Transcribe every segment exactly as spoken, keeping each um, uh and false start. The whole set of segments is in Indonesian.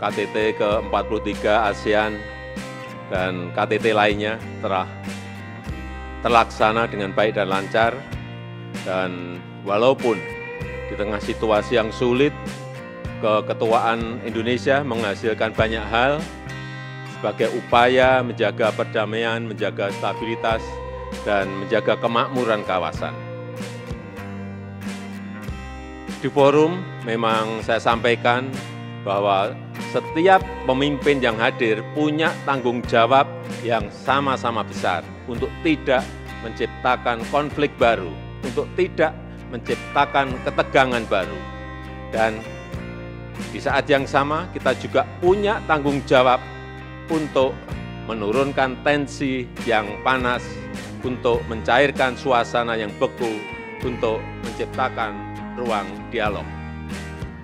K T T ke empat puluh tiga ASEAN dan K T T lainnya telah terlaksana dengan baik dan lancar, dan walaupun di tengah situasi yang sulit, keketuaan Indonesia menghasilkan banyak hal sebagai upaya menjaga perdamaian, menjaga stabilitas, dan menjaga kemakmuran kawasan. Di forum memang saya sampaikan bahwa setiap pemimpin yang hadir punya tanggung jawab yang sama-sama besar untuk tidak menciptakan konflik baru, untuk tidak menciptakan ketegangan baru. Dan di saat yang sama kita juga punya tanggung jawab untuk menurunkan tensi yang panas, untuk mencairkan suasana yang beku, untuk menciptakan ruang dialog.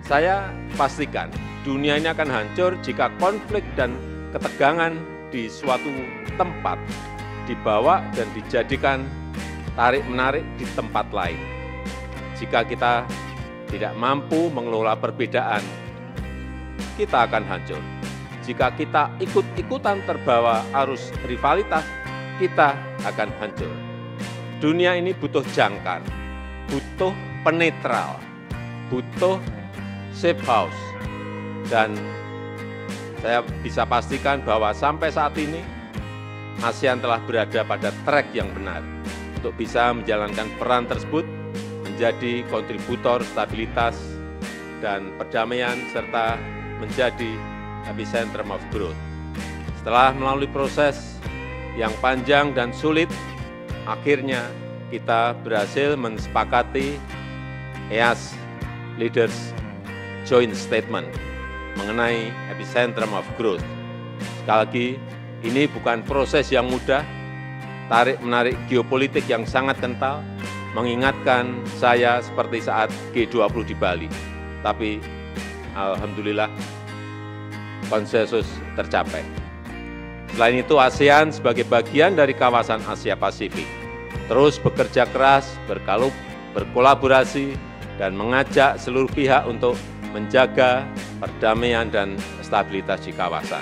Saya pastikan dunia ini akan hancur jika konflik dan ketegangan di suatu tempat dibawa dan dijadikan tarik-menarik di tempat lain. Jika kita tidak mampu mengelola perbedaan, kita akan hancur. Jika kita ikut-ikutan terbawa arus rivalitas, kita akan hancur. Dunia ini butuh jangkar, butuh penetral, butuh safe house. Dan saya bisa pastikan bahwa sampai saat ini ASEAN telah berada pada track yang benar untuk bisa menjalankan peran tersebut, menjadi kontributor stabilitas dan perdamaian, serta menjadi epicentrum of growth. Setelah melalui proses yang panjang dan sulit, akhirnya kita berhasil mensepakati E A S Leaders Joint Statement mengenai epicentrum of growth. Sekali lagi, ini bukan proses yang mudah, tarik-menarik geopolitik yang sangat kental, mengingatkan saya seperti saat G dua puluh di Bali. Tapi, alhamdulillah, konsensus tercapai. Selain itu, ASEAN sebagai bagian dari kawasan Asia Pasifik terus bekerja keras, berkalup, berkolaborasi, dan mengajak seluruh pihak untuk menjaga perdamaian dan stabilitas di kawasan.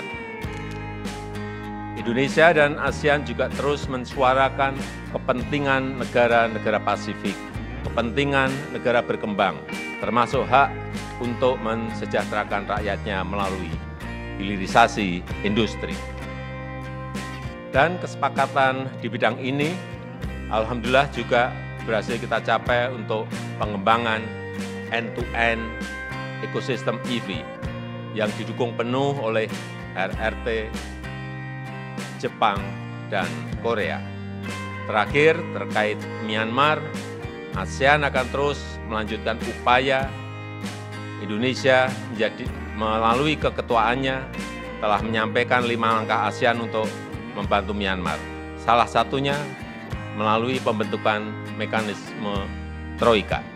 Indonesia dan ASEAN juga terus mensuarakan kepentingan negara-negara Pasifik, kepentingan negara berkembang, termasuk hak untuk mensejahterakan rakyatnya melalui hilirisasi industri. Dan kesepakatan di bidang ini, alhamdulillah, juga berhasil kita capai untuk pengembangan end-to-end ekosistem E V yang didukung penuh oleh R R T, Jepang, dan Korea. Terakhir, terkait Myanmar, ASEAN akan terus melanjutkan upaya Indonesia menjadi, melalui keketuaannya telah menyampaikan lima langkah ASEAN untuk membantu Myanmar. Salah satunya melalui pembentukan mekanisme Troika.